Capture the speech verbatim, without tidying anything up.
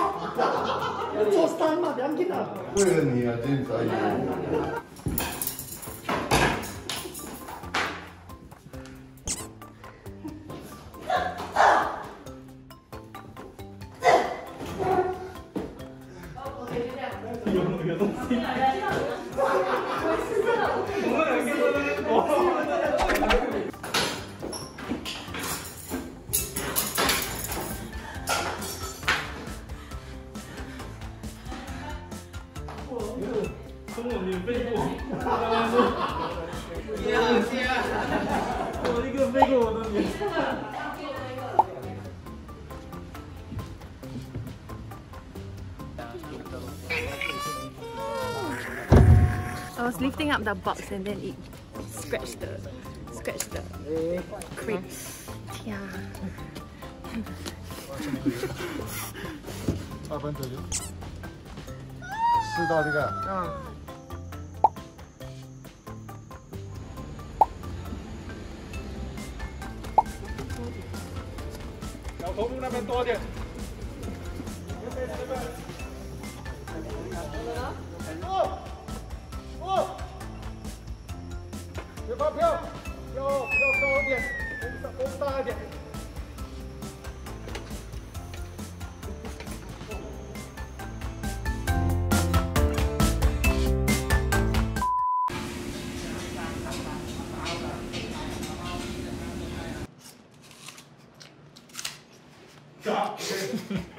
ちょっとあんまり暗記だ。これにや全体。I was lifting up the box and then it scratched the scratched the crib. Yeah. uh. Yeah.